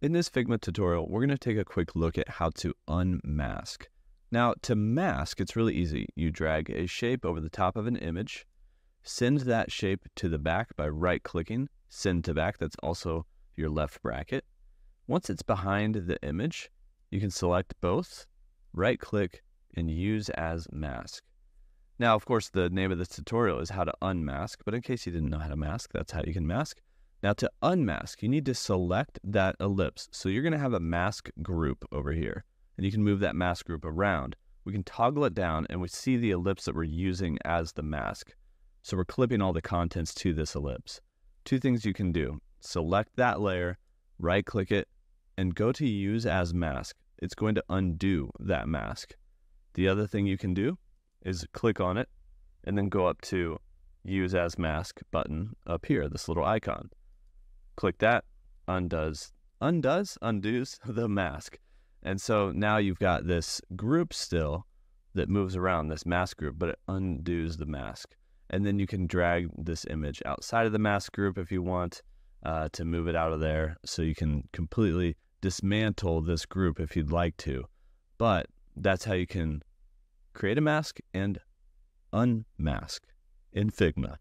In this Figma tutorial, we're going to take a quick look at how to unmask. Now, to mask, it's really easy. You drag a shape over the top of an image, send that shape to the back by right-clicking, send to back, that's also your left bracket. Once it's behind the image, you can select both, right-click, and use as mask. Now, of course, the name of this tutorial is how to unmask, but in case you didn't know how to mask, that's how you can mask. Now to unmask, you need to select that ellipse. So you're gonna have a mask group over here, and you can move that mask group around. We can toggle it down and we see the ellipse that we're using as the mask. So we're clipping all the contents to this ellipse. Two things you can do, select that layer, right click it, and go to use as mask. It's going to undo that mask. The other thing you can do is click on it and then go up to use as mask button up here, this little icon. Click that, undoes the mask. And so now you've got this group still that moves around, this mask group, but it undoes the mask. And then you can drag this image outside of the mask group if you want to move it out of there. So you can completely dismantle this group if you'd like to. But that's how you can create a mask and unmask in Figma.